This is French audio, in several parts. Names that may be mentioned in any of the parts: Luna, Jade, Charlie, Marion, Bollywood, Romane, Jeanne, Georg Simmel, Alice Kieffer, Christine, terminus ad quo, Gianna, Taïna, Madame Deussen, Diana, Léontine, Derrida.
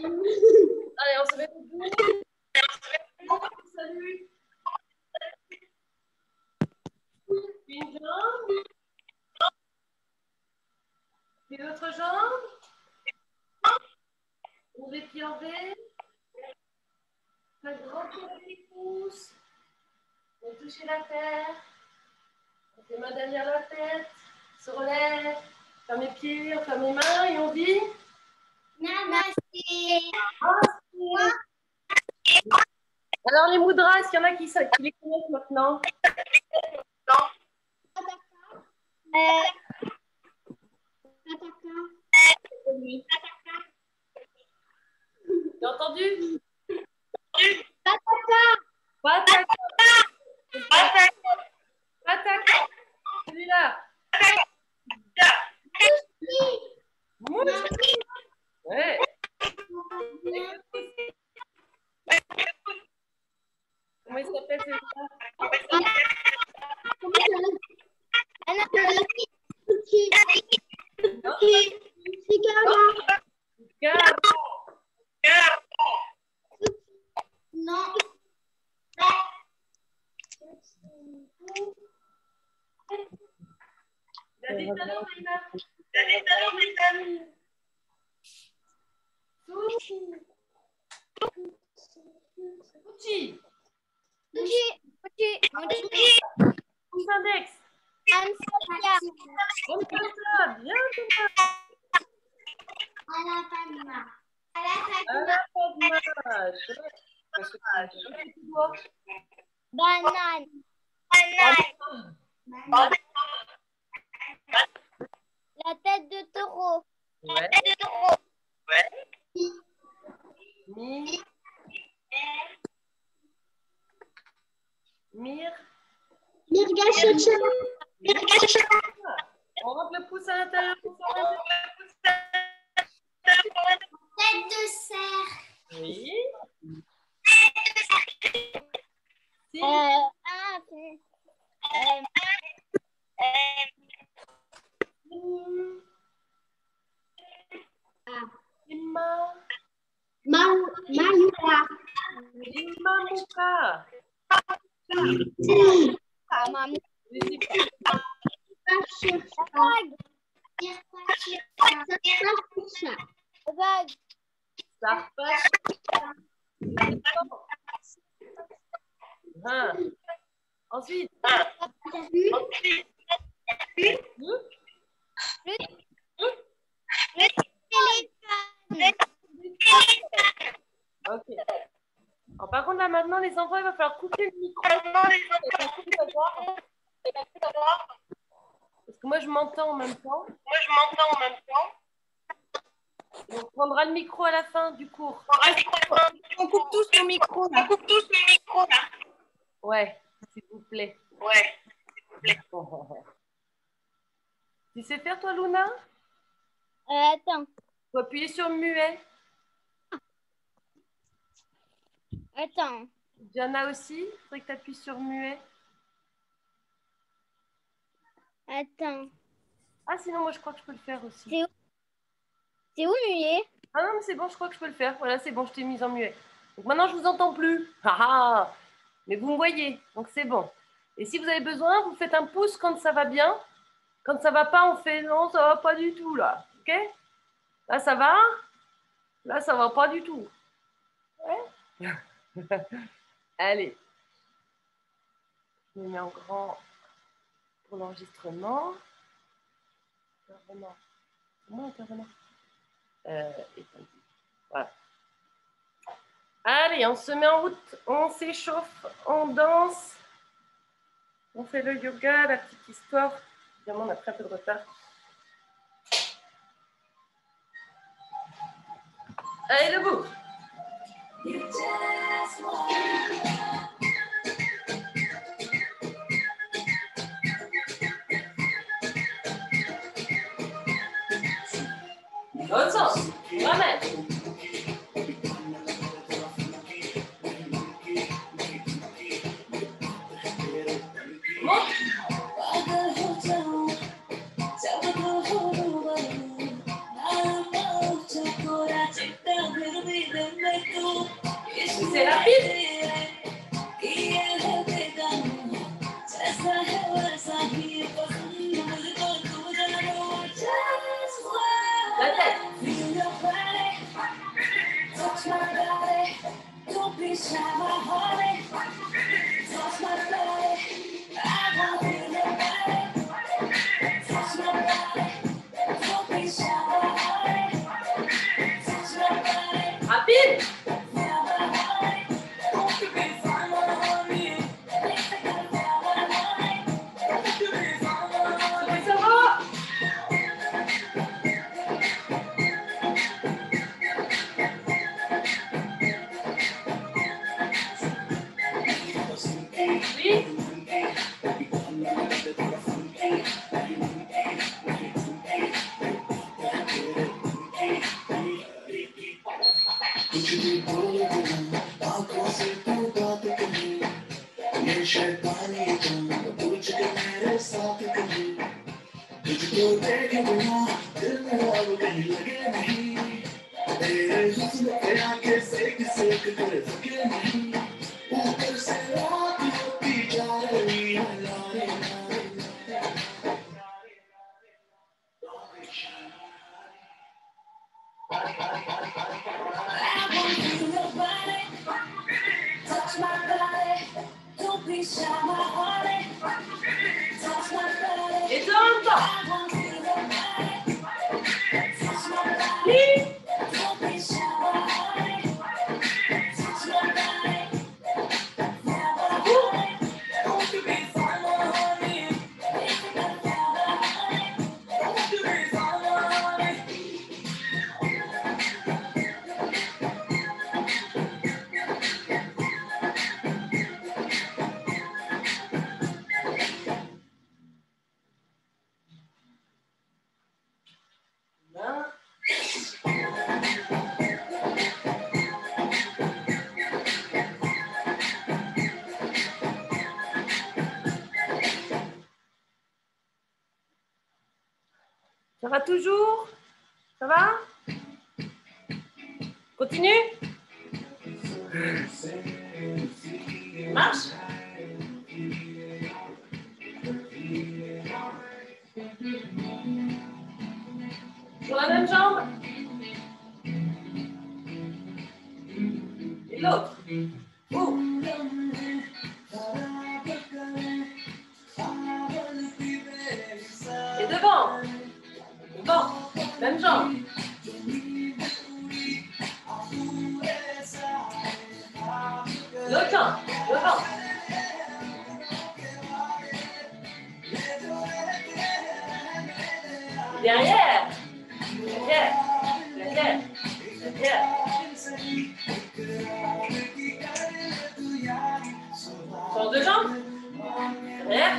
Allez, on se met debout. Salut. Une jambe. Et l'autre jambe. On les pieds en V. Faites grandir les pouces. On touche la terre. On fait main derrière la tête. On se relève. On ferme les pieds, on ferme les mains et on dit. Namasté. Alors les mudras, est-ce qu'il y en a qui les connaissent maintenant? T'as entendu? Pataka. Pataka. Celui-là. Ouais. Comment il s'appelle celui-là? Comment il s'appelle? Non. T'as des talents, la tête de taureau. La tête de taureau. On rentre le pouce à l'intérieur. Tête de cerf. Oui. Tête de cerf. Ensuite. Ok. Alors, par contre, là, maintenant, les enfants, il va falloir couper le micro. Parce que moi, je m'entends en même temps. On prendra le micro à la fin du cours. On coupe tous nos micros, là. Ouais, s'il vous plaît. Tu sais faire, toi, Luna? Attends. Tu peux appuyer sur muet. Attends. Diana aussi, il faudrait que tu appuies sur muet. Attends. Ah, sinon, moi, je crois que je peux le faire aussi. C'est où muet? Ah non, mais c'est bon, je crois que je peux le faire. Voilà, c'est bon, je t'ai mise en muet. Donc maintenant, je ne vous entends plus. Mais vous me voyez, donc c'est bon. Et si vous avez besoin, vous faites un pouce quand ça va bien. Quand ça ne va pas, on fait non, ça ne va pas du tout, là. OK? Là, ça va. Là, ça ne va pas du tout. Ouais. Allez. Je me mets en grand pour l'enregistrement. Intervenant. Voilà. Allez, on se met en route, on s'échauffe, on danse, on fait le yoga, la petite histoire. Évidemment, on a très peu de retard. Allez, debout. L'autre sens, ramène. C'est rapide. La tête. Rapide. Ça va toujours? Ça va? Continue? Marche? Sur la même jambe? Et l'autre? Même jambe. L'autre jambe. Devant. Derrière. Derrière. Derrière. Derrière. Change de jambe. Derrière.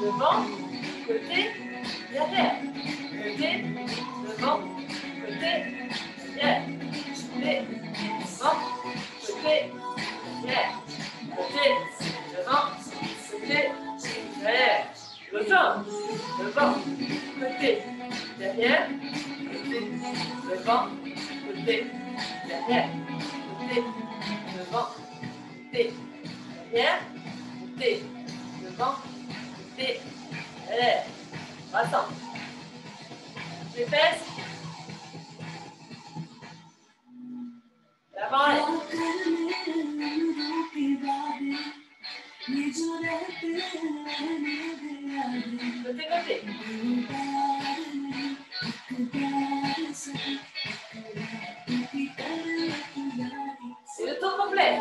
Devant, côté, derrière. Côté, devant, côté, derrière. Côté, devant, côté, derrière. Côté, devant, côté, derrière. L'autre jambe. Devant, côté, derrière. Côté, devant, côté, derrière. Côté, devant, côté, derrière. Côté, devant. Allez, attends. Les fesses. L'avant. Côté, côté. C'est le tour complet.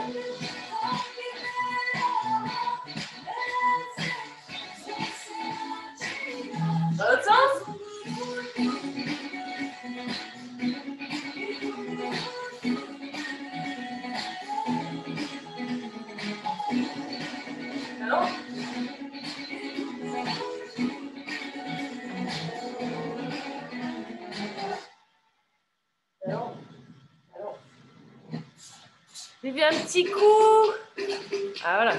J'ai un petit coup. Ah voilà.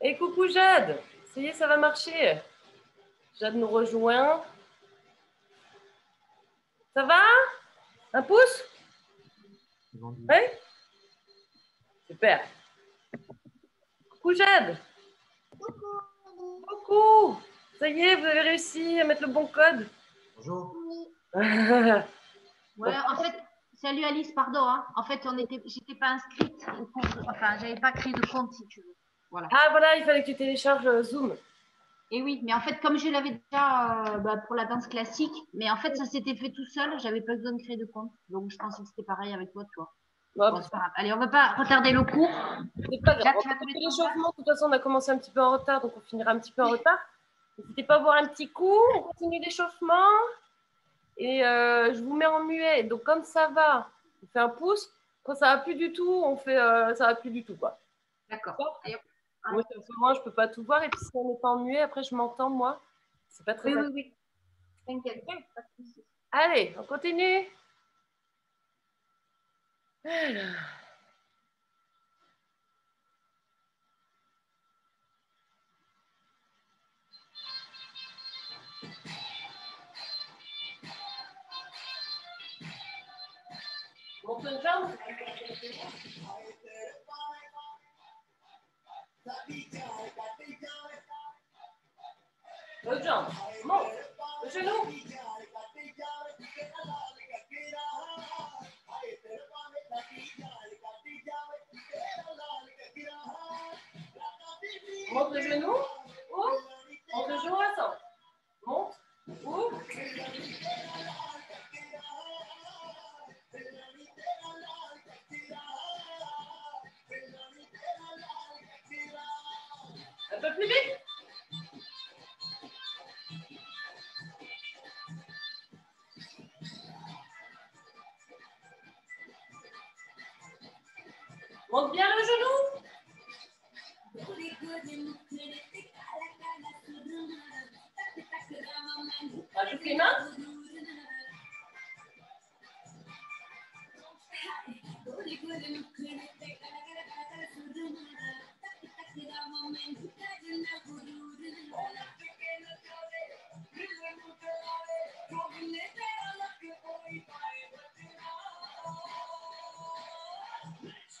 Et coucou Jade. Ça y est, ça va marcher. Jade nous rejoint. Ça va? Un pouce? Oui? Super. Coucou Jade. Coucou. Coucou. Ça y est, vous avez réussi à mettre le bon code. Bonjour. Ouais, en fait, salut Alice, pardon. Hein. En fait, j'étais pas inscrite au compte. Enfin, j'avais pas créé de compte, si tu veux. Voilà. Ah voilà, il fallait que tu télécharges Zoom. Et oui, mais en fait, comme je l'avais déjà pour la danse classique, mais en fait, ça s'était fait tout seul, j'avais pas besoin de créer de compte. Donc, je pensais que c'était pareil avec toi, tu vois. Ouais, bon, c'est pas grave. Allez, on va pas retarder le cours. C'est pas grave. De toute façon, on a commencé un petit peu en retard, donc on finira un petit peu en retard. N'hésitez pas à boire un petit coup, on continue l'échauffement. Et je vous mets en muet. Donc, comme ça va, on fait un pouce. Quand ça va plus du tout, on fait ça va plus du tout, quoi. D'accord. Moi, je ne peux pas tout voir. Et puis, si on n'est pas en muet, après, je m'entends, moi. C'est pas très... Oui. T'inquiète. Allez, on continue. Alors... Bon, bonne jambe. L'autre jambe, monte, le genou. Monte le genou, ouvre, monte le genou à 100. Monte, ouvre. Un peu plus vite. Monte bien le genou. Rajoute les mains.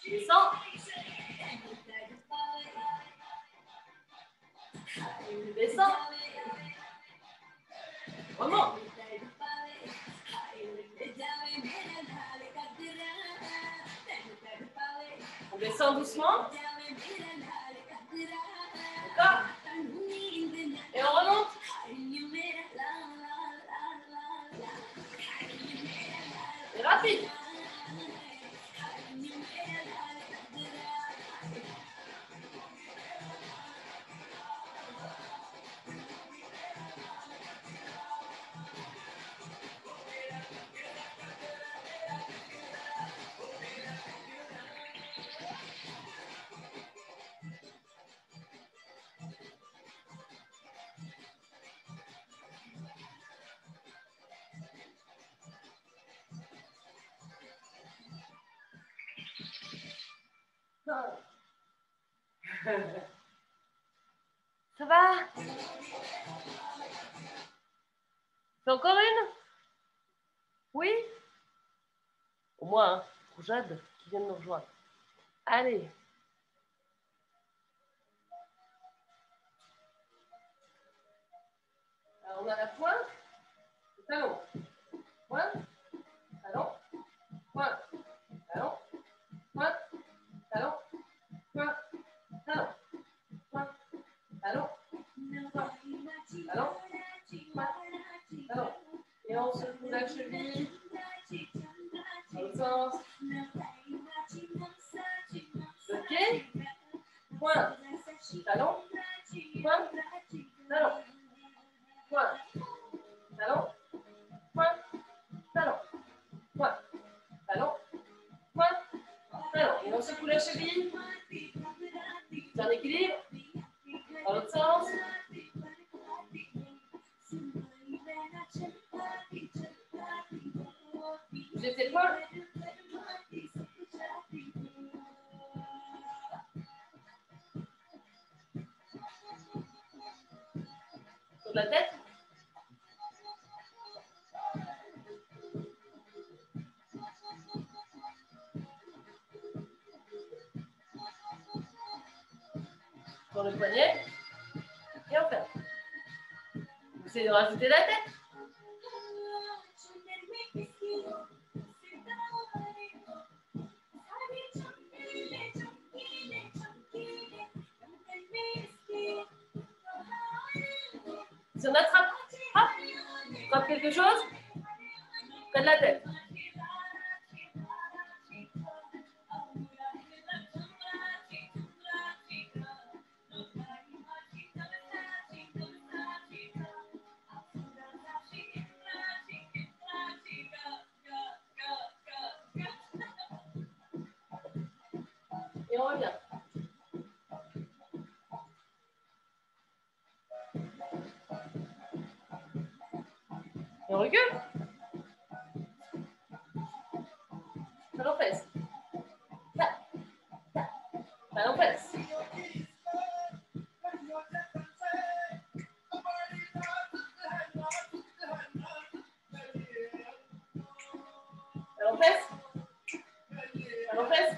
Descends. Descends. Remonte. On descend doucement. D'accord. Et on remonte. C'est rapide. Ça va? C'est encore une? Oui? Au moins, hein, pour Jade qui vient de nous rejoindre. Allez. Alors, on a la pointe, le talon. Pointe, talon, pointe, talon, pointe, talon, pointe, talon. Allons, allons, allons, et on se fout la cheville, dans le sens, ok, point, talon, point, talon, point, talon, point, talon, point, talon, point, talon, et on se fout la cheville, c'est un équilibre. Dans l'autre sens. J'ai fait quoi? la tête. Dans le poignet. Et on ferme. Vous essayez de rajouter la tête. Si on attrape, hop, on attrape quelque chose, près de la tête. Et on revient. Et on recule. Mal en face. Mal en face. Mal en face. Mal en face.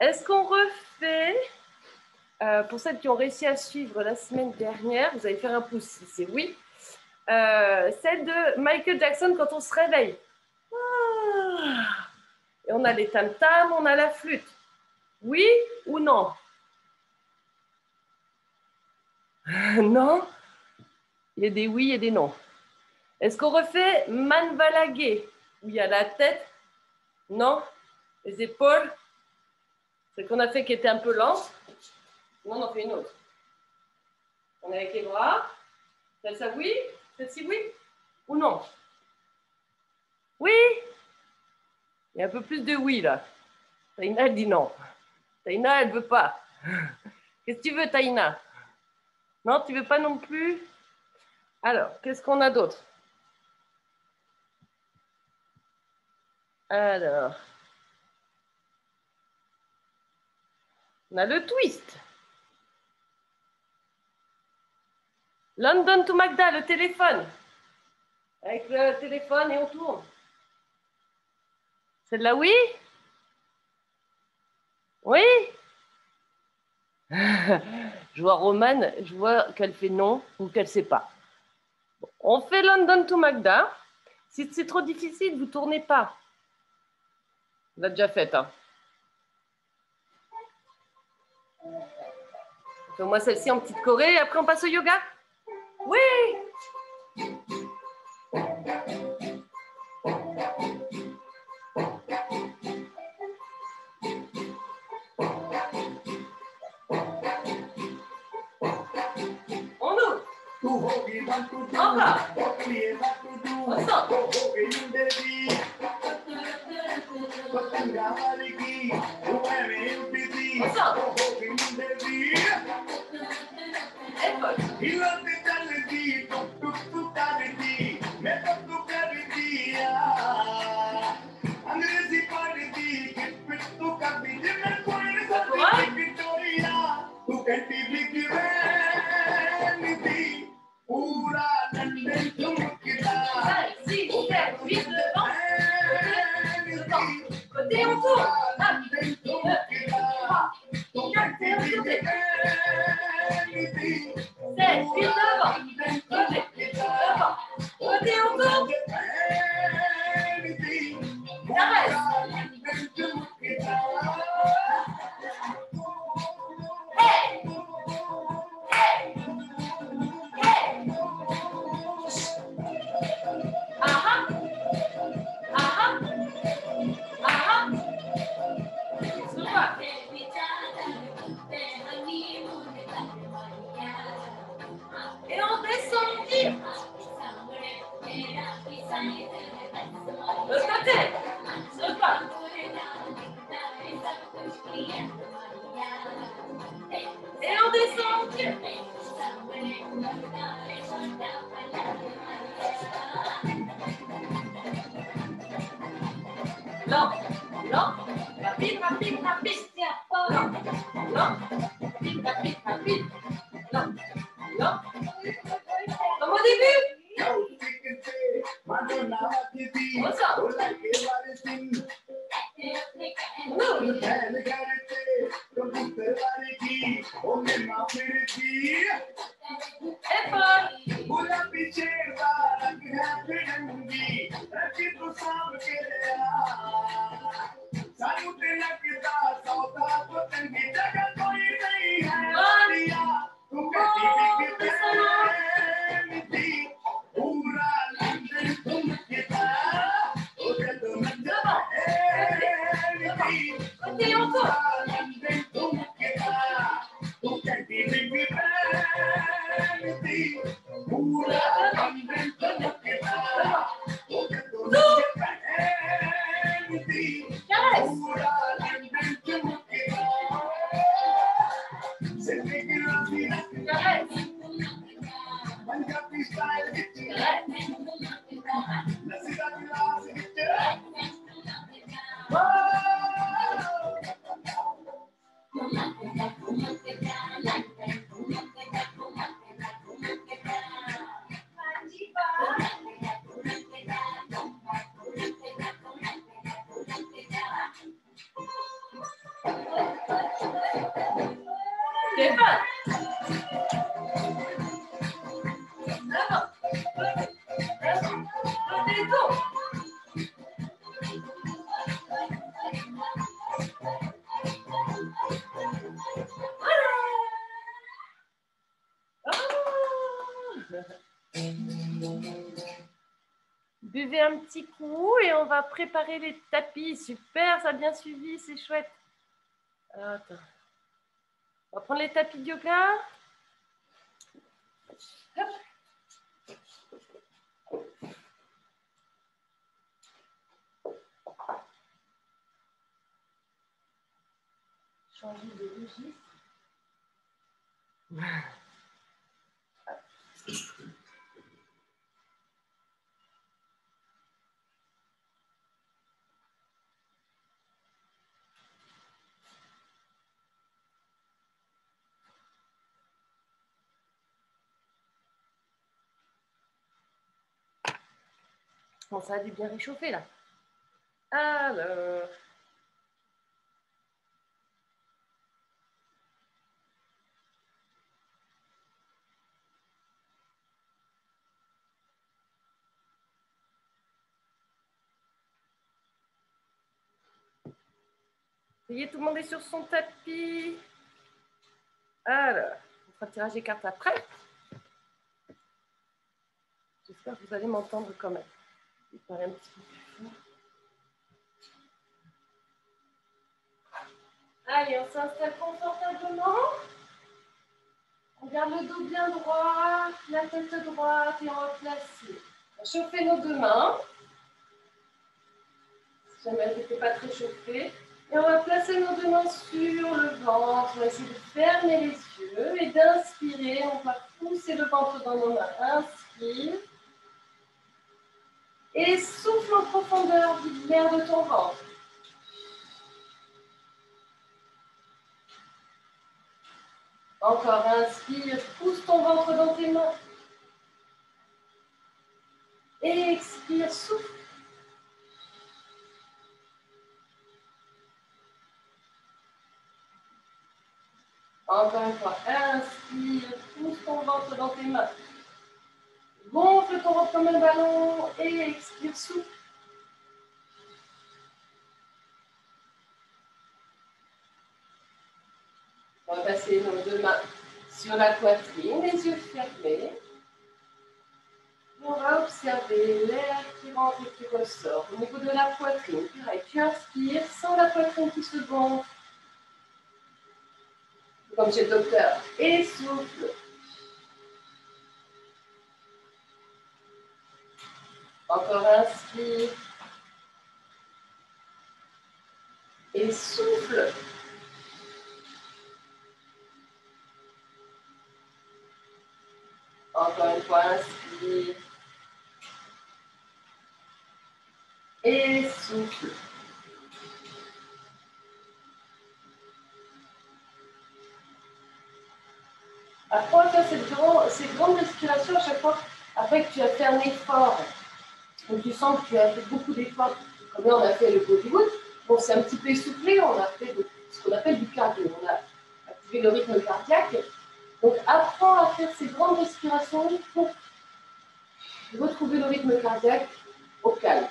Est-ce qu'on refait, pour celles qui ont réussi à suivre la semaine dernière, vous allez faire un pouce si c'est oui, celle de Michael Jackson quand on se réveille. Et on a les tam-tams, on a la flûte. Oui ou non? Non? Il y a des oui, il y a des non. Est-ce qu'on refait Manvalagé où il y a la tête? Non? Les épaules? Celle qu'on a fait qui était un peu lente. Sinon, on en fait une autre. On est avec les bras. Celle-ci, oui. Celle-ci, oui. Ou non? Oui. Il y a un peu plus de oui, là. Taïna, elle dit non. Taïna, elle ne veut pas. Qu'est-ce que tu veux, Taïna? Non, tu ne veux pas non plus? Alors, qu'est-ce qu'on a d'autre? Alors... on a le twist. London to Magda, le téléphone. Avec le téléphone et on tourne. Celle-là, oui? Oui? Je vois Romane, je vois qu'elle fait non ou qu'elle ne sait pas. Bon, on fait London to Magda. Si c'est trop difficile, vous ne tournez pas. On l'a déjà fait, hein. Fais moi celle-ci en petite choré et après on passe au yoga. Oui. Oprah. What's up? What's up? Effort. Buvez un petit coup et on va préparer les tapis. Super, ça a bien suivi, c'est chouette. Attends. On va prendre les tapis de yoga. Hop. Changer de registre. Bon, ça a dû bien réchauffer là. Alors. Voyez, tout le monde est sur son tapis. Alors, on fera le tirage des cartes après. J'espère que vous allez m'entendre quand même. Il paraît un petit peu plus fort. Allez, on s'installe confortablement. On garde le dos bien droit, la tête droite et replacée. Chauffez nos deux mains. Si jamais elles n'étaient pas très chauffées. Et on va placer nos deux mains sur le ventre. On va essayer de fermer les yeux et d'inspirer. On va pousser le ventre dans nos mains. Inspire. Et souffle en profondeur, libère de ton ventre. Encore, inspire, pousse ton ventre dans tes mains. Et expire, souffle. Encore une fois, inspire, pousse ton ventre dans tes mains. Gonfle ton ventre comme un ballon et expire, souffle. On va passer nos deux mains sur la poitrine, les yeux fermés. On va observer l'air qui rentre et qui ressort au niveau de la poitrine. Pareil, tu inspires sans la poitrine qui se gonfle. Comme chez le docteur. Et souffle. Encore inspire. Et souffle. Encore une fois, inspire. Et souffle. Après, on va faire cette grande respiration à chaque fois après que tu as fait un effort. Donc, tu sens que tu as fait beaucoup d'efforts. Comme là, on a fait le Bollywood. Bon, c'est un petit peu essoufflé. On a fait ce qu'on appelle du cardio. On a activé le rythme cardiaque. Donc, apprends à faire ces grandes respirations pour retrouver le rythme cardiaque au calme.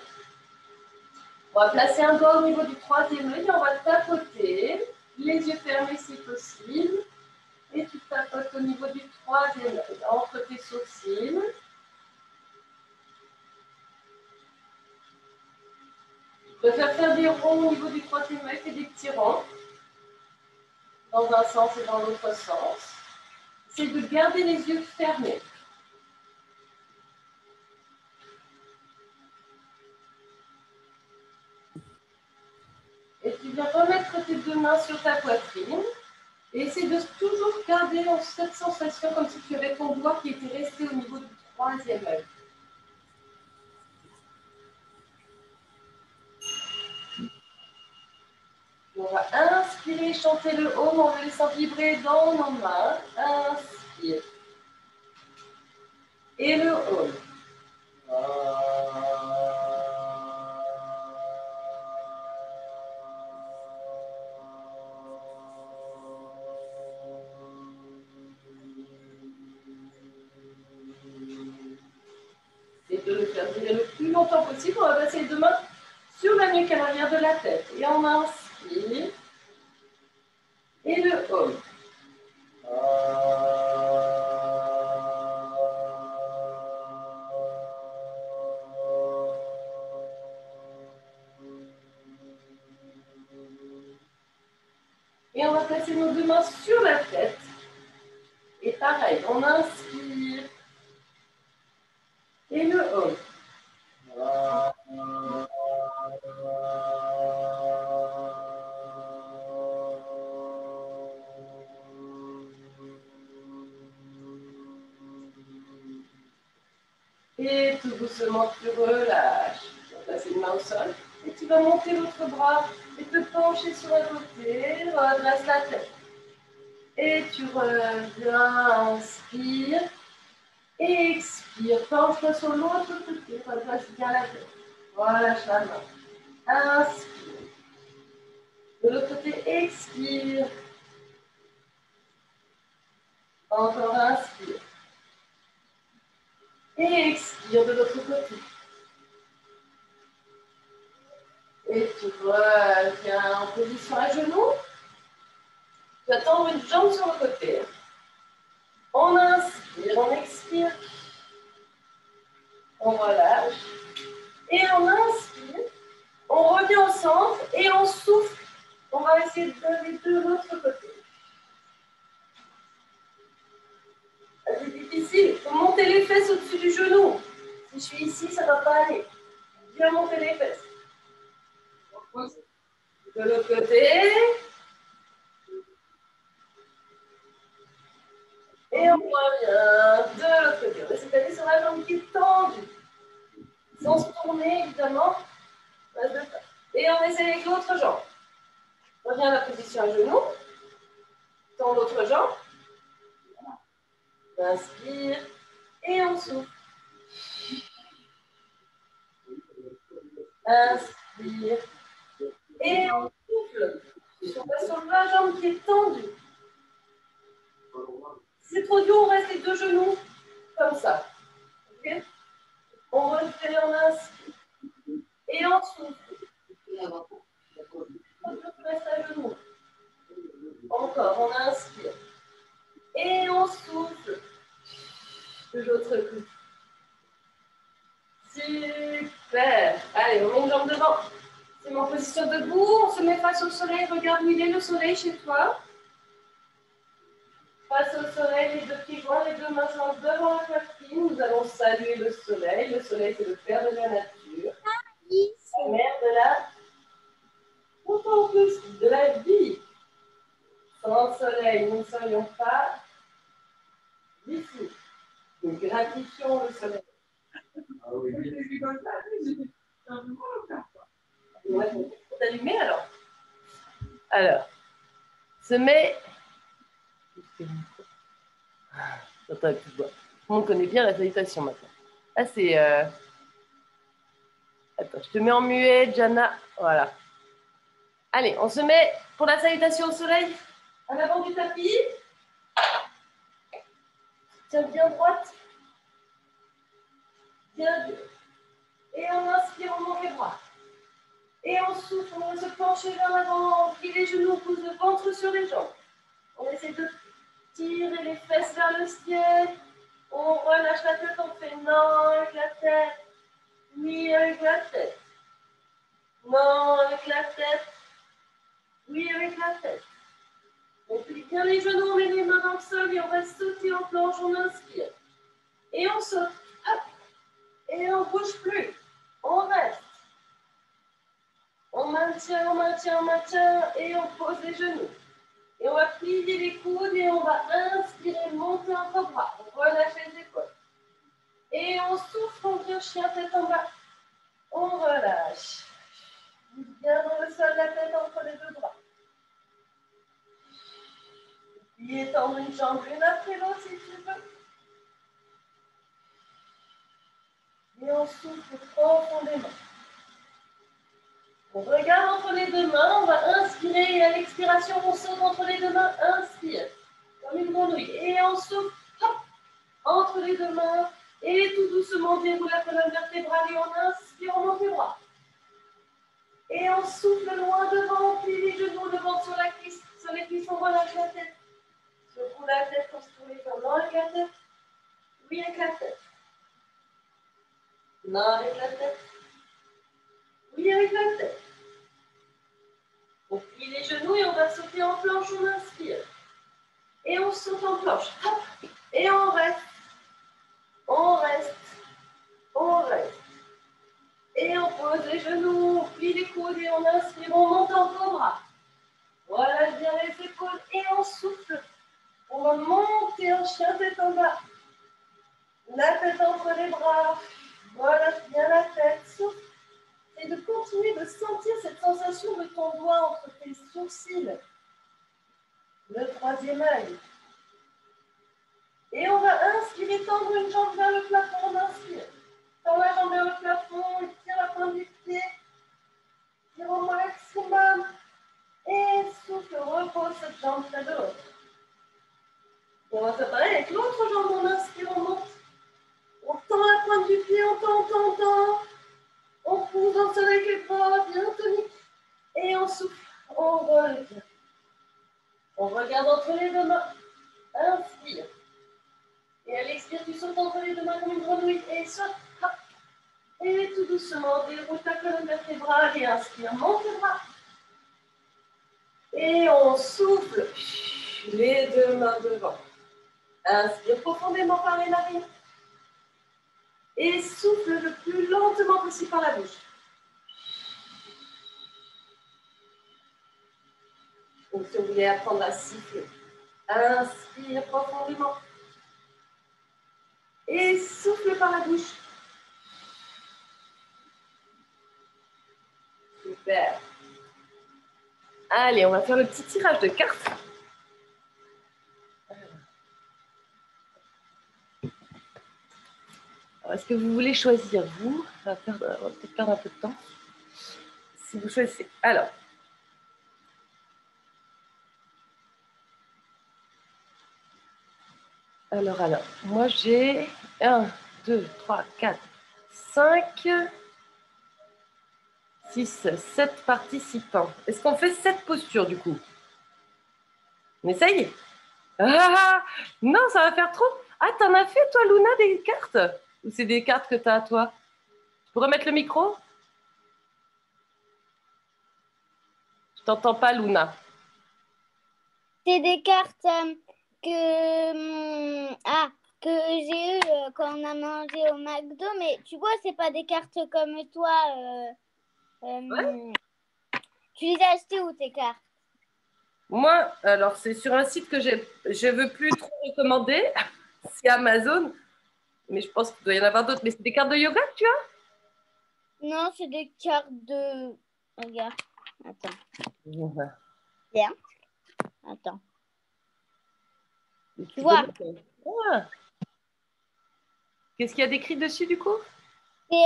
On va placer un doigt au niveau du troisième œil. On va tapoter, les yeux fermés si possible. Et tu tapotes au niveau du troisième œil, entre tes sourcils. Tu peux faire des ronds au niveau du troisième œil, fais des petits ronds. Dans un sens et dans l'autre sens. C'est de garder les yeux fermés. Et tu viens remettre tes deux mains sur ta poitrine. Et essaie de toujours garder cette sensation comme si tu avais ton doigt qui était resté au niveau du troisième œil. On va inspirer, chanter le Om en le laissant vibrer dans nos mains. Inspire. Et le Om. Et de le faire durer le plus longtemps possible. On va passer les deux mains sur la nuque à l'arrière de la tête. Et on inspire. Et le Om. Et on va placer nos deux mains sur la tête. Et pareil, on inspire. Et le Om. Et tout doucement, tu relâches. Tu vas placer une main au sol. Et tu vas monter l'autre bras et te pencher sur un côté. Redresse la tête. Et tu reviens, inspire. Et expire. Penche-toi sur l'autre côté. Redresse bien la tête. Relâche la main. Inspire. De l'autre côté, expire. Encore inspire. Et expire de l'autre côté. Et tu reviens en position à genoux. Tu vas tendre une jambe sur le côté. On inspire, on expire. On relâche. Et on inspire. On revient au centre et on souffle. On va essayer de donner de l'autre côté. monter les fesses au-dessus du genou. Si je suis ici, ça ne va pas aller. Bien monter les fesses. De l'autre côté. Et on revient de l'autre côté. On va s'étaler sur la jambe qui est tendue. Sans se tourner, évidemment. Et on essaie avec l'autre jambe. On revient à la position à genoux. Tend l'autre jambe. Inspire. Et on souffle. Inspire. Et on souffle. On passe sur la jambe qui est tendue. Si c'est trop dur, on reste les deux genoux comme ça. Okay, on refait, on inspire. Et on souffle. On reste à genoux. Encore, on inspire. Et on souffle. De l'autre côté. Super. Allez, on met une jambe devant. C'est mon position debout. On se met face au soleil. Regarde où il est le soleil chez toi. Face au soleil, les deux pieds joints, les deux mains jointes devant la poitrine. Nous allons saluer le soleil. Le soleil, c'est le père de la nature. La mère de la... Pourtant plus, de la vie. Sans soleil, nous ne serions pas d'ici. Nous gratifions le soleil. Ah oui. Ouais, faut t'allumer alors. Alors, se met... On connaît bien la salutation maintenant. Ah, c'est... Attends, je te mets en muet, Gianna. Voilà. Allez, on se met pour la salutation au soleil en avant du tapis. Tiens bien droite. Bien dur. Et on inspire, on monte les bras. Et on souffle, on va se pencher vers l'avant. On plie les genoux, on pousse le ventre sur les jambes. On essaie de tirer les fesses vers le ciel. On relâche la tête, on fait non avec la tête. Oui avec la tête. Non avec la tête. Oui avec la tête. On plie bien les genoux, on met les mains dans le sol et on va sauter en planche, on inspire. Et on saute. Hop. Et on ne bouge plus. On reste. On maintient, on maintient, on maintient et on pose les genoux. Et on va plier les coudes et on va inspirer, monter entre bras. On relâche les épaules. Et on souffle, on vient chien, tête en bas. On relâche. Bien dans le sol, la tête entre les deux bras. Et étendre une jambe l'une après l'autre si tu veux. Et on souffle profondément. On regarde entre les deux mains, on va inspirer et à l'expiration, on saute entre les deux mains, inspire, comme une grenouille. Et on souffle, hop, entre les deux mains, et tout doucement, on déroule la colonne vertébrale et on inspire, on monte les bras. Et on souffle loin devant, on plie les genoux, le ventre sur la cuisse, sur les cuisses, on relâche la tête. Je prends la tête, on se tourne fermement avec la tête. Oui, avec la tête. Non, avec la tête. Oui, avec la tête. On plie les genoux et on va sauter en planche, on inspire. Et on saute en planche. Hop. Et on reste. On reste. On reste. Et on pose les genoux, on plie les coudes et on inspire, on monte en cobra. Relâche bien les épaules et on souffle. On va monter en chien tête en bas. La tête entre les bras. Relâche bien la tête, souffle. Et de continuer de sentir cette sensation de ton doigt entre tes sourcils. Le troisième œil. Et on va inspirer, tendre une jambe vers le plafond, on inspire. Tends la jambe vers le plafond, tire la pointe du pied. Tire au maximum. Et souffle, repose cette jambe près de l'autre. On va séparer avec l'autre jambe, on inspire, on monte. On tend la pointe du pied, on tend, on tend. On pousse dans le soleil les bras, bien tonique. Et on souffle, on relève. On regarde entre les deux mains. Inspire. Et à l'expire, tu sautes entre les deux mains comme une grenouille. Et saute. Et tout doucement, déroule ta colonne vertébrale et inspire, monte les bras. Et on souffle. Les deux mains devant. Inspire profondément par les narines. et souffle le plus lentement possible par la bouche. Donc, si vous voulez apprendre à siffler, inspire profondément et souffle par la bouche. Super. Allez, on va faire le petit tirage de cartes. Est-ce que vous voulez choisir vous? On va peut-être perdre un peu de temps. Si vous choisissez. Alors. Alors. Moi, j'ai 1, 2, 3, 4, 5, 6, 7 participants. Est-ce qu'on fait 7 postures, du coup? On essaye? Ah, non, ça va faire trop. Ah, t'en as fait, toi, Luna, des cartes? Ou c'est des cartes que tu as à toi? Tu peux remettre le micro? Je t'entends pas, Luna. C'est des cartes que j'ai eues quand on a mangé au McDo, mais tu vois, c'est pas des cartes comme toi. Ouais. Tu les as achetées où, tes cartes? Moi, alors c'est sur un site que je veux plus trop recommander, c'est Amazon. Mais je pense qu'il doit y en avoir d'autres. Mais c'est des cartes de yoga que tu as? Non, c'est des cartes de... Regarde. Attends. Bien. Attends. Tu vois? Ah. Qu'est-ce qu'il y a d'écrit dessus, du coup? C'est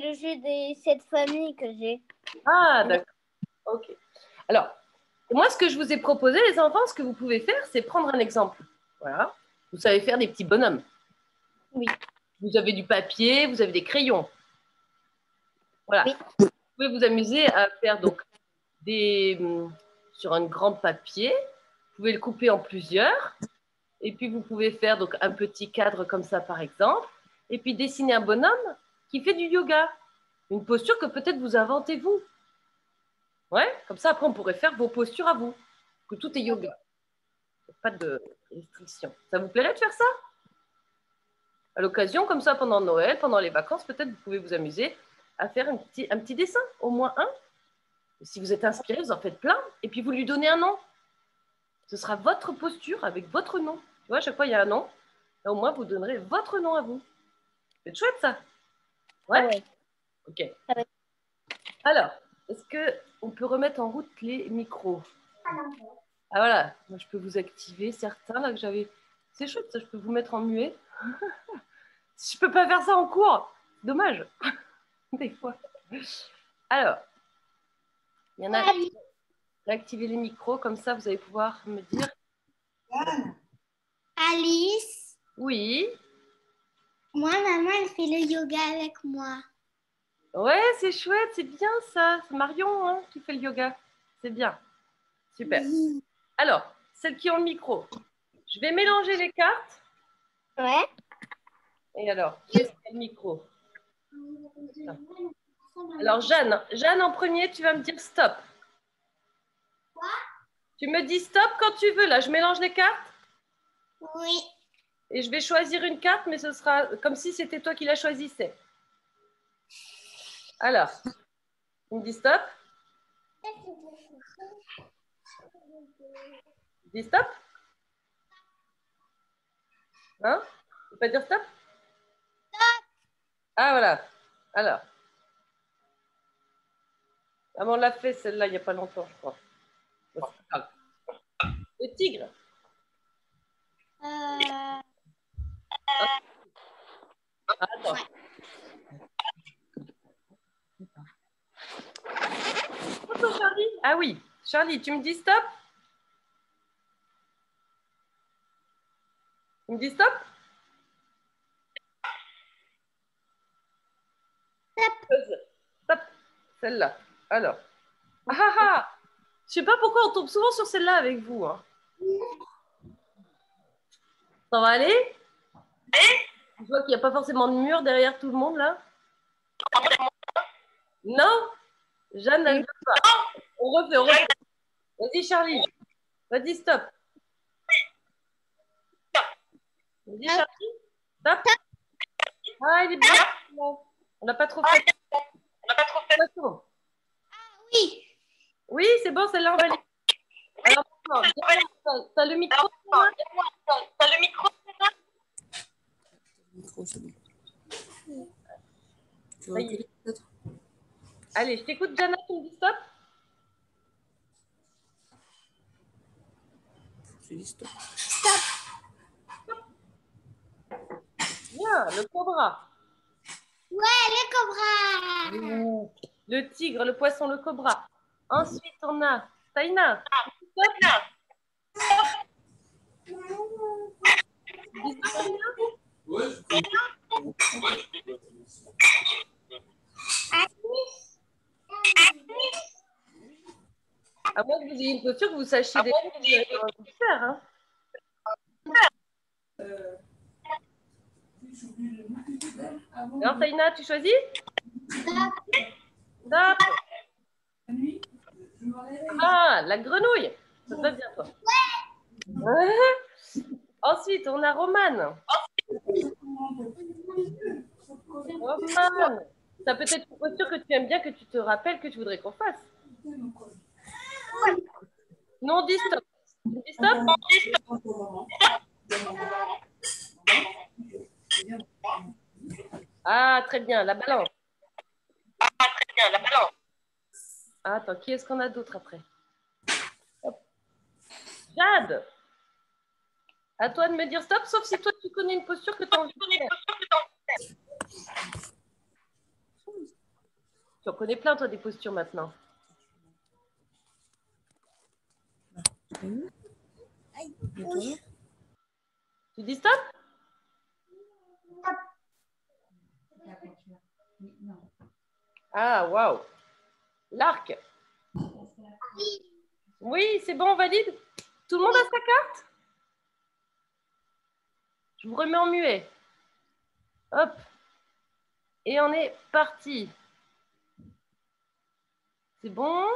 le jeu des 7 familles que j'ai. Ah, d'accord. OK. Alors, moi, ce que je vous ai proposé, les enfants, ce que vous pouvez faire, c'est prendre un exemple. Voilà. Vous savez faire des petits bonhommes. Oui. Vous avez du papier, vous avez des crayons. Voilà. Oui. Vous pouvez vous amuser à faire donc des sur un grand papier. Vous pouvez le couper en plusieurs. Et puis vous pouvez faire donc un petit cadre comme ça par exemple. Et puis dessiner un bonhomme qui fait du yoga, une posture que peut-être vous inventez vous. Ouais. Comme ça après on pourrait faire vos postures à vous. Que tout est yoga. Pas de restrictions. Ça vous plairait de faire ça? À l'occasion, comme ça, pendant Noël, pendant les vacances, peut-être vous pouvez vous amuser à faire un petit dessin, au moins un. Et si vous êtes inspiré, vous en faites plein, et puis vous lui donnez un nom. Ce sera votre posture avec votre nom. Tu vois, à chaque fois, il y a un nom. Là, au moins, vous donnerez votre nom à vous. C'est chouette, ça? Ouais, ouais. OK. Ouais. Alors, est-ce qu'on peut remettre en route les micros? Ah voilà, moi je peux vous activer certains là que j'avais. C'est chouette ça, je peux vous mettre en muet. Je peux pas faire ça en cours, dommage. Des fois. Alors, il y en a. Réactiver les micros comme ça, vous allez pouvoir me dire. Alice. Oui. Moi, maman, elle fait le yoga avec moi. Ouais, c'est chouette, c'est bien ça. C'est Marion hein, qui fait le yoga, c'est bien, super. Oui. Alors, celles qui ont le micro, je vais mélanger les cartes. Ouais. Et alors, qui est-ce qui a le micro? Alors, Jeanne, en premier, tu vas me dire stop. Quoi? Tu me dis stop quand tu veux. Là, je mélange les cartes. Oui. Et je vais choisir une carte, mais ce sera comme si c'était toi qui la choisissais. Alors, tu me dis stop. Dis stop? Hein? Tu peux pas dire stop? Stop! Ah voilà. Alors. Ah, on l'a fait celle-là il n'y a pas longtemps, je crois. Le tigre. Attends. Attends, Charlie. Ah oui. Charlie, tu me dis stop? Tu me dis stop? Stop. Celle-là. Alors. Ah ah ah. Je sais pas pourquoi on tombe souvent sur celle-là avec vous. Hein. Ça va aller? Je vois qu'il n'y a pas forcément de mur derrière tout le monde là. Non? Jeanne, elle ne veut pas. On refait. Vas-y, Charlie. Vas-y, stop. Vas-y, Charlie. Stop. Ah, il est bien. On n'a pas trop fait. Ah oui. Oui, c'est bon, celle-là, on va aller. Alors, t'as le micro. T'as le micro, c'est bon. Ça y est. Allez, je t'écoute, Gianna, tu me dis stop. Je dis stop. Stop. Bien, le cobra. Ouais, le cobra. Mmh. Le tigre, le poisson, le cobra. Ensuite, on a Taïna. Taïna. À moins que vous ayez une posture que vous sachiez des choses faire. Hein. Alors, Taïna, tu choisis? Stop. Ah, la grenouille. Ça te va bien, toi. Ouais. Ensuite, on a Romane. Romane. Ça peut être une posture que tu aimes bien, que tu te rappelles, que tu voudrais qu'on fasse. Non, dis stop. Dis stop. Ah, très bien, la balance. Ah, très bien, la balance. Attends, qui est-ce qu'on a d'autre après? Hop. Jade, à toi de me dire stop, sauf si toi tu connais une posture que tu as envie de faire. Tu en connais plein, toi, des postures maintenant. Tu dis stop? Ah, waouh! L'arc. Oui, c'est bon, on valide. Tout le monde a sa carte? Je vous remets en muet. Hop. Et on est parti. C'est bon?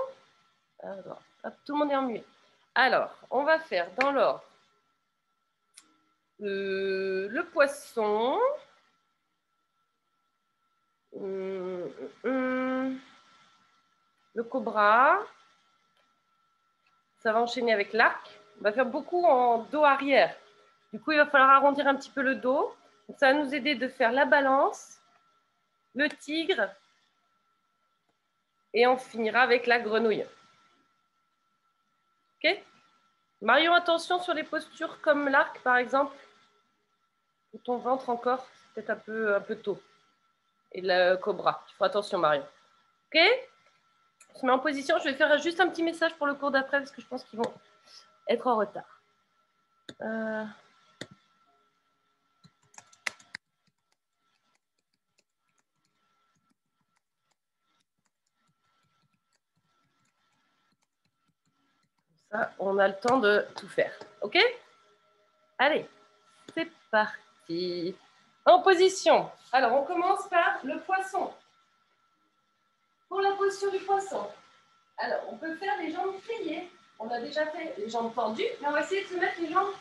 Alors, hop, tout le monde est en muet. Alors, on va faire dans l'ordre le poisson. Le cobra, ça va enchaîner avec l'arc. On va faire beaucoup en dos arrière. Du coup, il va falloir arrondir un petit peu le dos. Donc, ça va nous aider de faire la balance, le tigre, et on finira avec la grenouille. Ok? Marion, attention sur les postures comme l'arc, par exemple, ou ton ventre encore, c'est peut-être un peu tôt. Et le cobra, il faut attention, Marion. Ok? On se met en position, je vais faire juste un petit message pour le cours d'après parce que je pense qu'ils vont être en retard. Ça, on a le temps de tout faire. OK? Allez, c'est parti. En position. Alors, on commence par le poisson. Pour la position du poisson, alors on peut faire les jambes pliées. On a déjà fait les jambes tendues, mais on va essayer de se mettre les jambes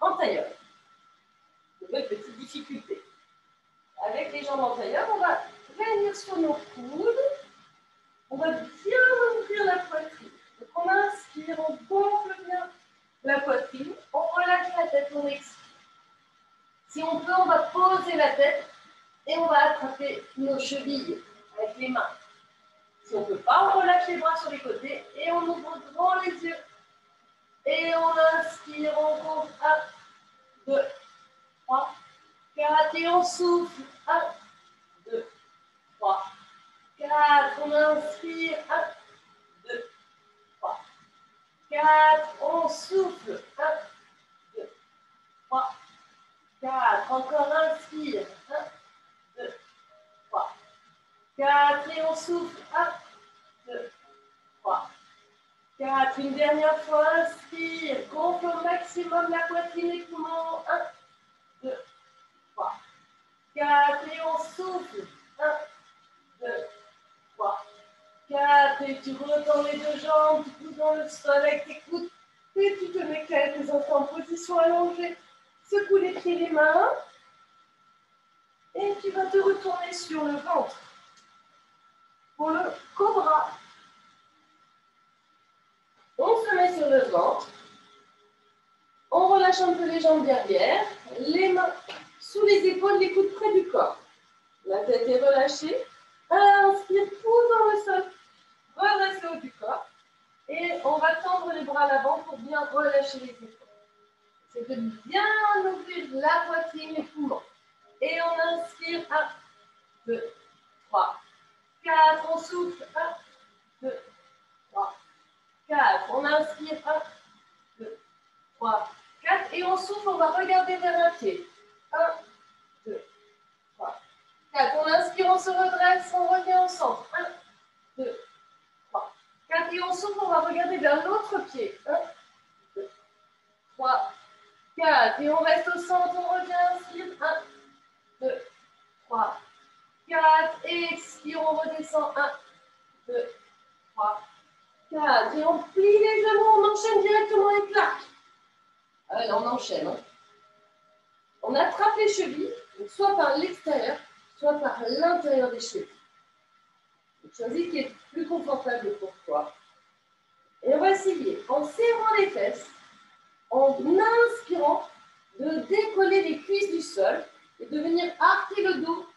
en tailleur. C'est une petite difficulté. Avec les jambes en tailleur, on va venir sur nos coudes. On va bien ouvrir la poitrine. Donc on inspire, on gonfle bien la poitrine. On relâche la tête, on expire. Si on peut, on va poser la tête et on va attraper nos chevilles avec les mains. Si on ne peut pas, on relâche les bras sur les côtés et on ouvre grand les yeux. Et on inspire, on compte 1, 2, 3, 4 et on souffle. 1, 2, 3, 4, on inspire. 1, 2, 3, 4, on souffle. 1, 2, 3, 4, encore inspire. 1, 2, 3. 4 et on souffle. 1, 2, 3, 4. Une dernière fois, inspire. Gonfle au maximum la poitrine et les poumons. 1, 2, 3, 4 et on souffle. 1, 2, 3, 4. Et tu retends les deux jambes, tu pousses dans le sol avec tes coudes. Et tu te mets quelques instants en position allongée. Secoue les pieds et les mains. Et tu vas te retourner sur le ventre pour le cobra. On se met sur le ventre. On relâche un peu les jambes derrière, les mains sous les épaules, les coudes près du corps. La tête est relâchée. Inspire, pousse dans le sol. Redresse le haut du corps. Et on va tendre les bras à l'avant pour bien relâcher les épaules. C'est de bien ouvrir la poitrine, les poumons. Et on inspire. 1, 2, 3, 4. On souffle. 1, 2, 3, 4. On inspire. 1, 2, 3, 4. Et on souffle. On va regarder vers un pied. 1, 2, 3, 4. On inspire. On se redresse. On revient au centre. 1, 2, 3, 4. Et on souffle. On va regarder vers l'autre pied. 1, 2, 3, 4. Et on reste au centre. On revient. Inspire. 1, 2, 3, 4, expire, on redescend, 1, 2, 3, 4, et on plie les genoux, on enchaîne directement les claques. Alors on enchaîne, hein. On attrape les chevilles, donc soit par l'extérieur, soit par l'intérieur des chevilles. Donc, choisis qui est le plus confortable pour toi. Et on va essayer, en serrant les fesses, en inspirant, de décoller les cuisses du sol, et de venir arquer le dos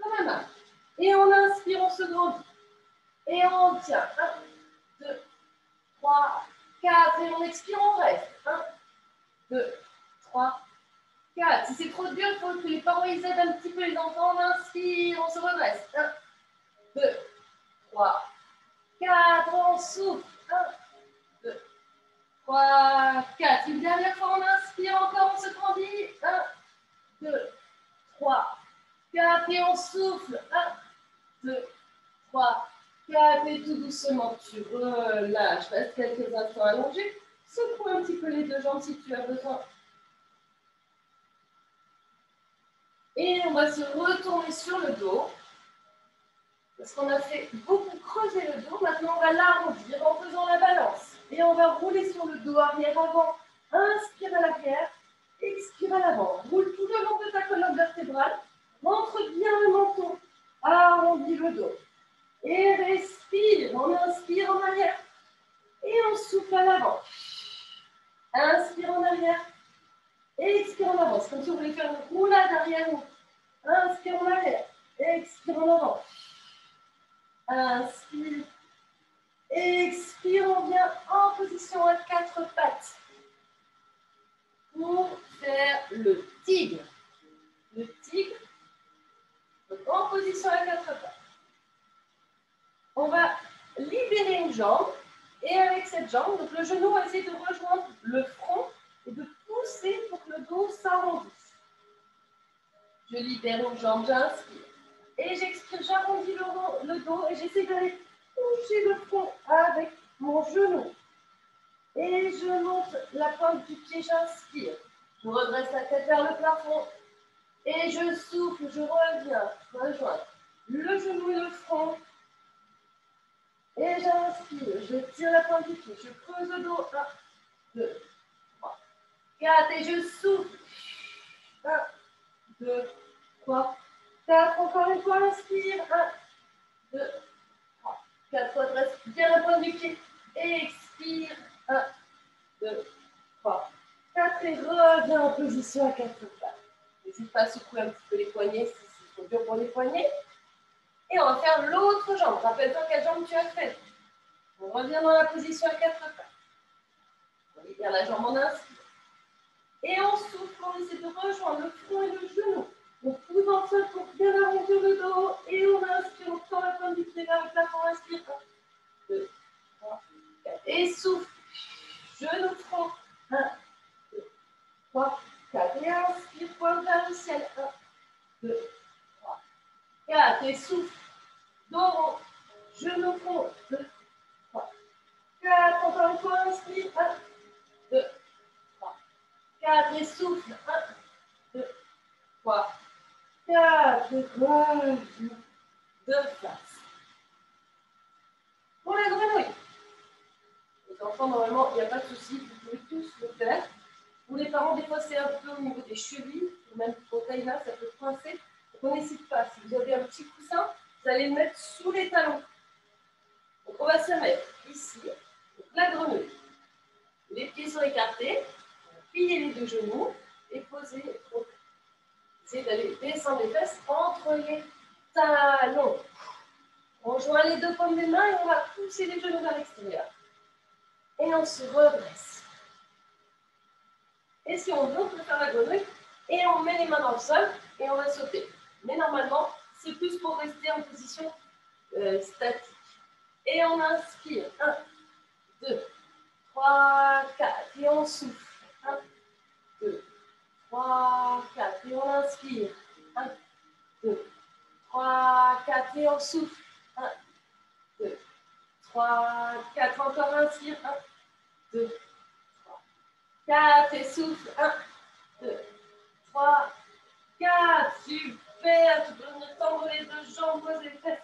comme un arc. Et on inspire, on se grandit. Et on tient. 1, 2, 3, 4. Et on expire, on reste. 1, 2, 3, 4. Si c'est trop dur, il faut que les parents ils aident un petit peu les enfants. On inspire, on se redresse. 1, 2, 3, 4. On souffle. 1, 2, 3, 4. Une dernière fois, on inspire encore, on se grandit. 1, 2, 3, 4, et on souffle, 1, 2, 3, 4, et tout doucement, tu relâches, reste quelques instants allongés, secoue un petit peu les deux jambes si tu as besoin. Et on va se retourner sur le dos, parce qu'on a fait beaucoup creuser le dos, maintenant on va l'arrondir en faisant la balance, et on va rouler sur le dos arrière avant, inspire à l'arrière, expire à l'avant, roule tout le long de ta colonne vertébrale, rentre bien le menton, arrondis le dos, et respire, on inspire en arrière, et on souffle à l'avant, inspire en arrière, expire en avant, c'est comme si on voulait faire une roulade arrière, inspire en arrière, expire en avant, inspire, expire, on vient en position à quatre pattes, pour faire le tigre. Le tigre, donc en position à quatre pattes. On va libérer une jambe et avec cette jambe, donc le genou va essayer de rejoindre le front et de pousser pour que le dos s'arrondisse. Je libère une jambe, j'inspire et j'expire, j'arrondis le dos et j'essaie d'aller toucher le front avec mon genou. Et je monte la pointe du pied, j'inspire. Je redresse la tête vers le plafond. Et je souffle, je reviens. Je rejoins le genou et le front. Et j'inspire. Je tire la pointe du pied. Je creuse le dos. 1, 2, 3, 4. Et je souffle. 1, 2, 3, 4. Encore une fois, inspire. 1, 2, 3, 4. Redresse bien la pointe du pied. Et expire. 1, 2, 3, 4 et reviens en position à quatre pattes. N'hésite pas à secouer un petit peu les poignets si c'est trop dur pour les poignets. Et on va faire l'autre jambe. Rappelle-toi quelle jambe tu as faite. On revient dans la position à quatre pattes. On libère la jambe en inspire. Et on souffle, on essaie de rejoindre le front et le genou. On pousse dans le sol pour bien arrondir le dos. Et on inspire, on prend la pointe du pied vers le plafond. Inspire. 1, 2, 3, 4. Et souffle. Genou front, 1, 2, 3, 4, et inspire, pointe vers le ciel, 1, 2, 3, 4, et souffle, dos rond, genou front, 2, 3, 4, encore une fois, inspire, 1, 2, 3, 4, et souffle, 1, 2, 3, 4, et reviens de face. Pour la grenouille. Enfants, normalement, il n'y a pas de souci, vous pouvez tous le faire. Pour les parents, des fois, c'est un peu au niveau des chevilles, ou même pour Taïna, ça peut coincer. On n'hésite pas. Si vous avez un petit coussin, vous allez le mettre sous les talons. Donc, on va se mettre ici, la grenouille. Les pieds sont écartés. Pliez les deux genoux et posez. Donc, essayez d'aller descendre les fesses entre les talons. On joint les deux paumes des mains et on va pousser les genoux vers l'extérieur. Et on se redresse. Et si on veut, on peut faire la grenouille et on met les mains dans le sol et on va sauter. Mais normalement, c'est plus pour rester en position statique. Et on inspire. 1, 2, 3, 4. Et on souffle. 1, 2, 3, 4. Et on inspire. 1, 2, 3, 4. Et on souffle. 1, 2, 3, 4. Encore inspire. 1, 2, 4, et souffle, 1, 2, 3, 4, super, tu peux venir tendre les deux jambes, poser les fesses,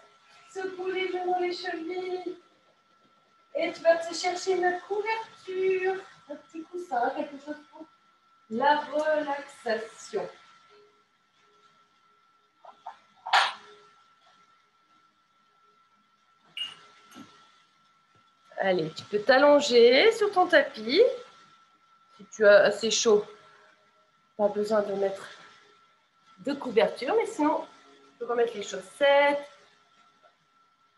secoue les genoux, les chevilles, et tu vas te chercher une couverture, un petit coussin, quelque chose pour la relaxation. Allez, tu peux t'allonger sur ton tapis. Si tu as assez chaud, pas besoin de mettre de couverture, mais sinon, tu peux remettre les chaussettes,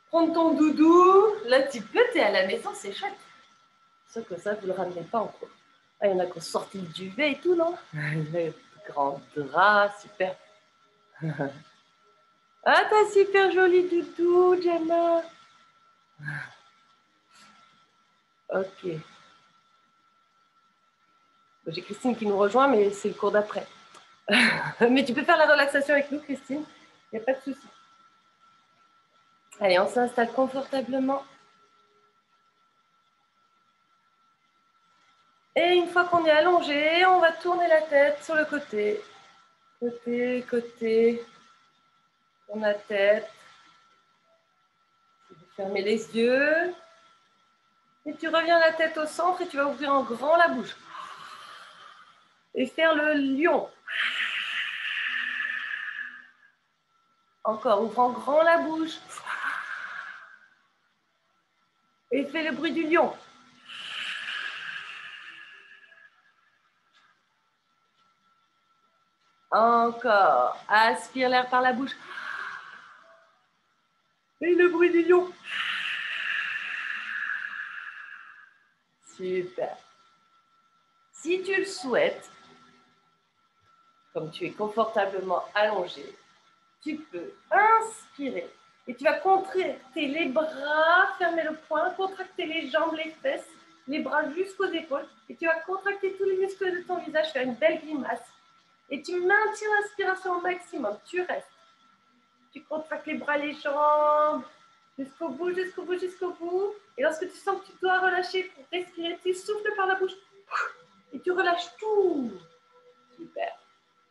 prendre ton doudou. Là, tu peux, tu es à la maison, c'est chouette. Sauf que ça, vous ne le ramenez pas en cours. Ah, il y en a qui ont sorti le duvet et tout, non? Le grand drap, super. Ah, t'as super joli doudou, Gianna. Ok. J'ai Christine qui nous rejoint, mais c'est le cours d'après. Mais tu peux faire la relaxation avec nous, Christine. Il n'y a pas de souci. Allez, on s'installe confortablement. Et une fois qu'on est allongé, on va tourner la tête sur le côté. Côté, côté. Tourne la tête. Fermez les yeux. Et tu reviens la tête au centre et tu vas ouvrir en grand la bouche. Et faire le lion. Encore, ouvre en grand la bouche. Et fais le bruit du lion. Encore, aspire l'air par la bouche. Et le bruit du lion. Super. Si tu le souhaites, comme tu es confortablement allongé, tu peux inspirer et tu vas contracter les bras, fermer le poing, contracter les jambes, les fesses, les bras jusqu'aux épaules et tu vas contracter tous les muscles de ton visage, faire une belle grimace et tu maintiens l'inspiration au maximum, tu restes. Tu contractes les bras, les jambes, jusqu'au bout, jusqu'au bout, jusqu'au bout et lorsque tu sens que tu dois relâcher pour respirer, tu souffles par la bouche et tu relâches tout. Super.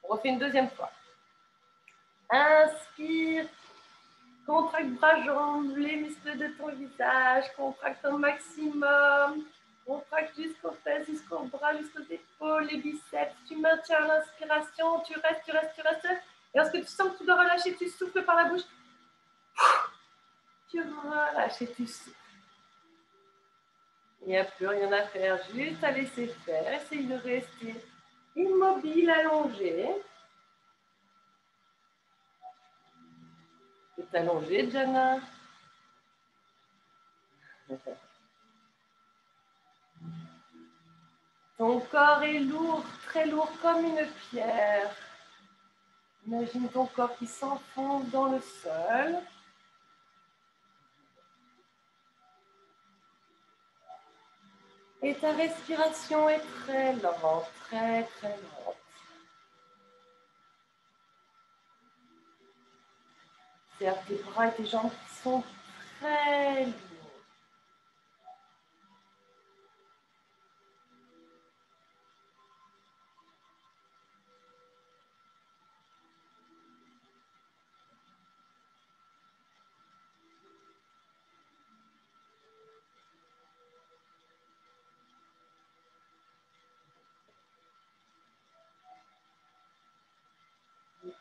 On refait une deuxième fois. Inspire. Contracte bras, jambes, les muscles de ton visage. Contracte au maximum. Contracte jusqu'aux fesses, jusqu'aux bras, jusqu'aux épaules, les biceps. Tu maintiens l'inspiration. Tu restes, tu restes, tu restes. Et lorsque tu sens que tu dois relâcher, tu souffles par la bouche. Tu relâches et tu souffles. Il n'y a plus rien à faire. Juste à laisser faire. Essaye de rester immobile, allongé. Tu es allongée, Gianna. Ton corps est lourd, très lourd comme une pierre. Imagine ton corps qui s'enfonce dans le sol. Et ta respiration est très lente, très, très lente. C'est-à-dire tes bras et tes jambes sont très lourds.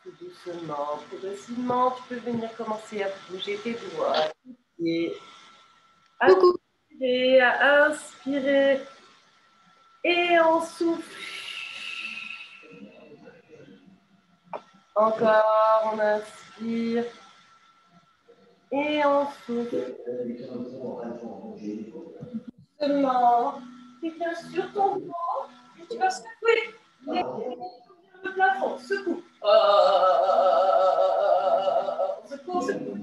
tout doucement, progressivement, tu peux venir commencer à bouger tes doigts, à couper, à inspirer, et on souffle. Encore, on inspire, et on souffle. Doucement, tu viens sur ton dos, et tu vas secouer. Le plafond, secoue. Secoue, secoue.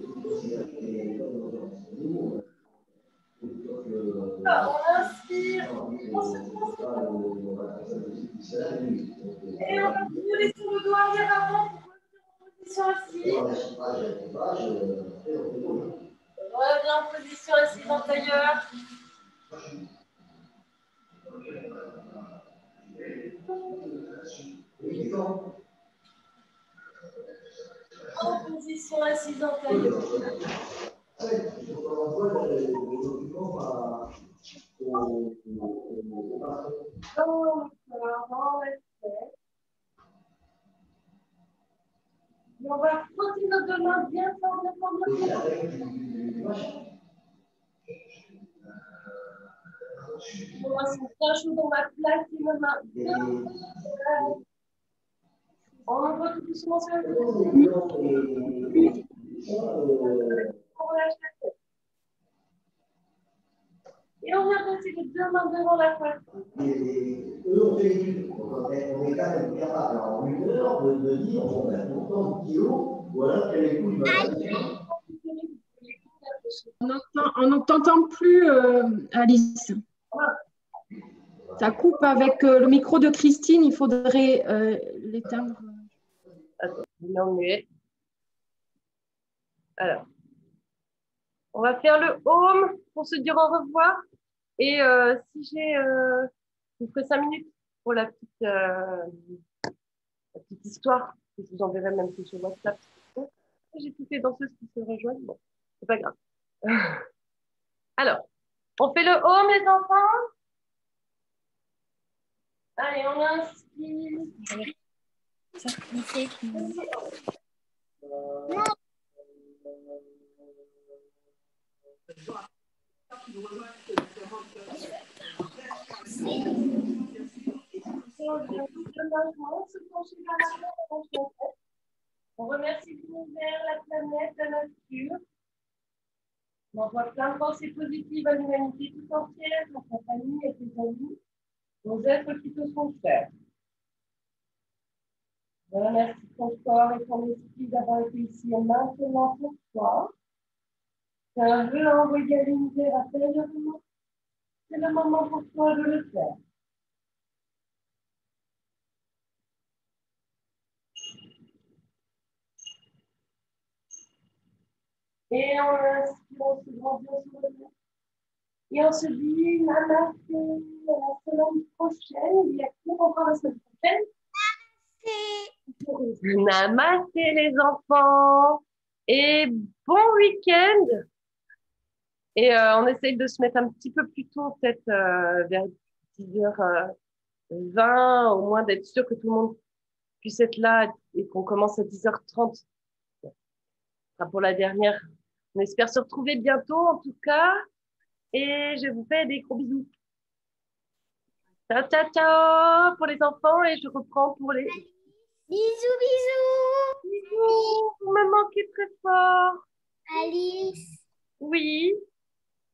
On inspire, on secoue. Et on va tirer sur le dos arrière avant pour revenir en position assise. Reviens en position assise en tailleur. En position assise en tailleur. On va frotter nos deux mains bien fort, bien fort, bien fort. On va se bien chaud, on va placer nos mains bien fort. On envoie tout doucement sur le dos. On relâche la tête. Et on vient passer les deux mains devant la poitrine. On est quand même capable en une heure de dire on a pourtant 10 kilos, voilà qu'elle écoute. On ne t'entend plus, Alice. Ça coupe avec le micro de Christine, il faudrait l'éteindre. Attends, je mets en muet. Alors, on va faire le home pour se dire au revoir. Et si j'ai que 5 minutes pour la petite histoire, que je vous enverrai même si sur WhatsApp. J'ai toutes les danseuses qui se rejoignent. Bon, c'est pas grave. Alors, on fait le home, les enfants. Allez, on inspire. Ça fait on remercie l'univers, la planète, la nature. On envoie plein de pensées positives à l'humanité tout entière, à sa famille, à ses amis, aux êtres qui te sont chers. On remercie ton corps et ton esprit d'avoir été ici et maintenant pour toi. C'est un jeu à envoyer à l'univers à travers nous. C'est le moment pour toi de le faire. Et on inspire, on se grandit, on se relève. Et on se dit, namasté, à la semaine prochaine. Il y a cours encore la semaine prochaine. Namasté. Namasté, les enfants. Et bon week-end. Et on essaye de se mettre un petit peu plus tôt, peut-être vers 10h20, au moins d'être sûr que tout le monde puisse être là et qu'on commence à 10h30. Pour la dernière, on espère se retrouver bientôt en tout cas. Et je vous fais des gros bisous. Ciao, ciao, ciao pour les enfants et je reprends pour les... Bisous, bisous. Bisous, vous me manquez très fort. Alice. Oui.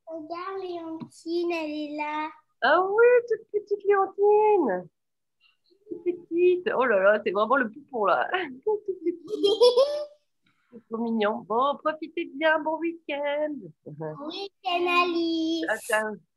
Regarde Léontine, elle est là. Ah oui, toute petite Léontine. Toute petite. Oh là là, c'est vraiment le poupon là. Toute petite. C'est trop mignon. Bon, profitez bien. Bon week-end. Bon week-end, Alice. Attends.